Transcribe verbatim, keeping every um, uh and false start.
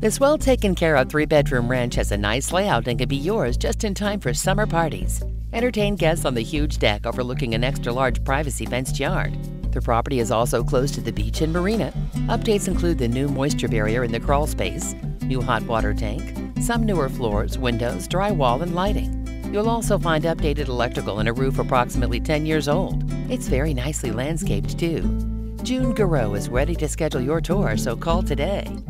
This well taken care of three-bedroom ranch has a nice layout and can be yours just in time for summer parties. Entertain guests on the huge deck overlooking an extra-large privacy fenced yard. The property is also close to the beach and marina. Updates include the new moisture barrier in the crawl space, new hot water tank, some newer floors, windows, drywall, and lighting. You'll also find updated electrical and a roof approximately ten years old. It's very nicely landscaped, too. June Gareau is ready to schedule your tour, so call today.